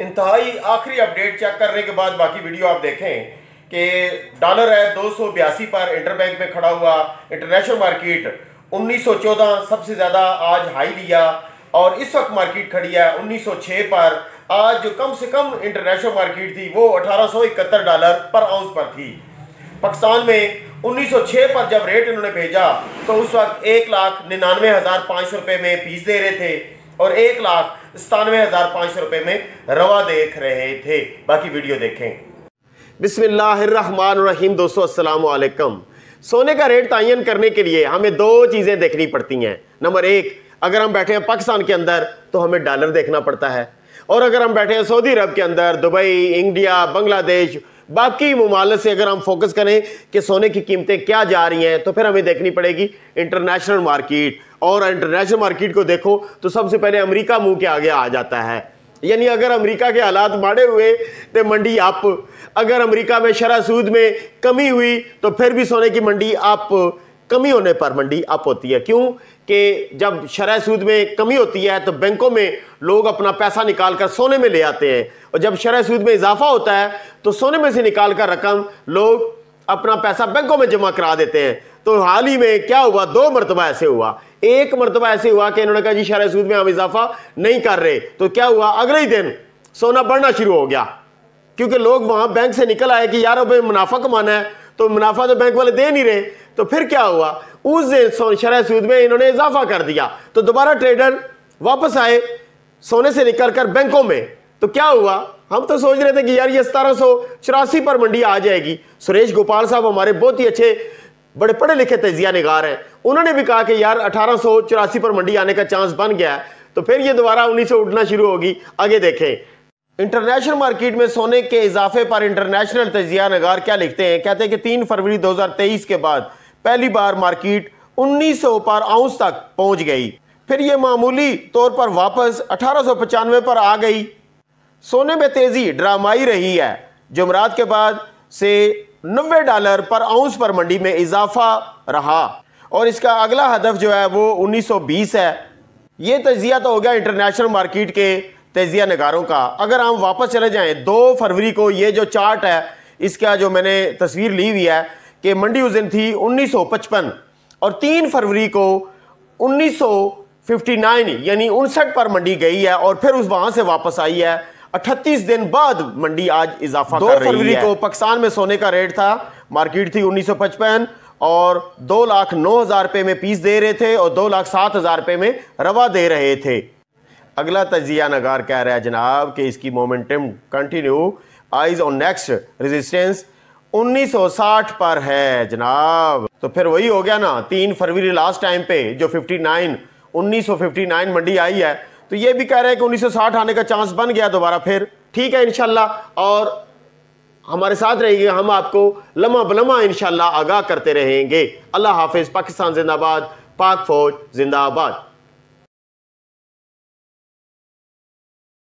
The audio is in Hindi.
इंतहाई आखिरी अपडेट चेक करने के बाद बाकी वीडियो आप देखें कि डॉलर है 282 पर इंटरबैंक में खड़ा हुआ। इंटरनेशनल मार्केट 1914 सबसे ज़्यादा आज हाई लिया और इस वक्त मार्केट खड़ी है 1906 पर। आज जो कम से कम इंटरनेशनल मार्केट थी वो 1871 डॉलर पर आउंस पर थी। पाकिस्तान में 1906 पर जब रेट इन्होंने भेजा तो उस वक्त 1,99,500 रुपये में पीस दे रहे थे और 1,97,500 रुपये में रवा देख रहे थे। बाकी वीडियो देखें। बिस्मिल्लाहिर्रहमानिर्रहीम। दोस्तों अस्सलाम वालेकुम। सोने का रेट तयन करने के लिए हमें दो चीज़ें देखनी पड़ती हैं। नंबर एक, अगर हम बैठे हैं पाकिस्तान के अंदर तो हमें डॉलर देखना पड़ता है, और अगर हम बैठे हैं सऊदी अरब के अंदर, दुबई, इंडिया, बांग्लादेश, बाकी ममालिक से अगर हम फोकस करें कि सोने की कीमतें क्या जा रही हैं तो फिर हमें देखनी पड़ेगी इंटरनेशनल मार्केट। और इंटरनेशनल मार्केट को देखो तो सबसे पहले अमेरिका मुंह के आगे आ जाता है। यानी अगर अमेरिका के हालात माड़े हुए तो मंडी अप, अगर अमेरिका में शरह सूद में कमी हुई तो फिर भी सोने की मंडी अप। कमी होने पर मंडी अप होती है, क्यों कि जब शरह सूद में कमी होती है तो बैंकों में लोग अपना पैसा निकाल कर सोने में ले आते हैं, और जब शरह सूद में इजाफा होता है तो सोने में से निकाल कर रकम लोग अपना पैसा बैंकों में जमा करा देते हैं। तो हाल ही में क्या हुआ, दो मरतबा ऐसे हुआ। एक मरतबा ऐसे हुआ कि इन्होंने कहा जी शरह सूद में हम इजाफा नहीं कर रहे, तो क्या हुआ अगले ही दिन सोना बढ़ना शुरू हो गया, क्योंकि लोग वहाँ बैंक से निकल आए कि यार अब मुनाफा कमाना है, तो मुनाफा तो बैंक वाले दे नहीं रहे। तो फिर क्या हुआ, उस दिन शरह सूद में इन्होंने इजाफा कर दिया, तो दोबारा ट्रेडर वापस आए सोने से निकलकर बैंकों में। तो क्या हुआ, हम तो सोच रहे थे कि यार ये 1784 पर मंडी आ जाएगी। सुरेश गोपाल साहब हमारे बहुत ही अच्छे बड़े पढ़े लिखे तजिया निगार हैं, उन्होंने भी कहा कि यार 1884 पर मंडी आने का चांस बन गया है, तो फिर ये दोबारा 1900 उठना शुरू होगी। आगे देखें इंटरनेशनल मार्केट में सोने के इजाफे पर इंटरनेशनल तजिया नगार क्या लिखते हैं। कहते हैं कि 3 फरवरी 2023 के बाद पहली बार मार्केट 1900 पर आउंस तक पहुंच गई, फिर ये मामूली तौर पर वापस 1895 पर आ गई। सोने में तेजी ड्रामाई रही है। जुमरात के बाद से 90 डॉलर पर आउंस पर मंडी में इजाफा रहा और इसका अगला हदफ जो है वो 1920 है। ये तजिया तो हो गया इंटरनेशनल मार्केट के तजिया नगारों का। अगर हम वापस चले जाएं 2 फरवरी को, ये जो चार्ट है इसका जो मैंने तस्वीर ली हुई है कि मंडी उस दिन थी 1955 और 3 फरवरी को 1959 यानी 59 पर मंडी गई है और फिर उस वहां से वापस आई है। 38 दिन बाद मंडी आज इजाफा कर रही है। 2 फरवरी को पाकिस्तान में सोने का रेट था, मार्केट थी 1955 और 2,09,000 रुपये में पीस दे रहे थे और 2,07,000 रुपये में रवा दे रहे थे। अगला तजिया नगार कह रहा है जनाब कि इसकी momentum continue, eyes on next resistance 1960 पर है जनाब। तो फिर वही हो गया ना, 3 फरवरी लास्ट टाइम पे जो 1959 मंडी आई है, तो ये भी कह रहे हैं कि 1960 आने का चांस बन गया दोबारा फिर। ठीक है इंशाल्लाह, और हमारे साथ रहिएगा, हम आपको लम्हा बलम्हा इंशाल्लाह आगाह करते रहेंगे। अल्लाह हाफिज़। पाकिस्तान जिंदाबाद, पाक फौज जिंदाबाद।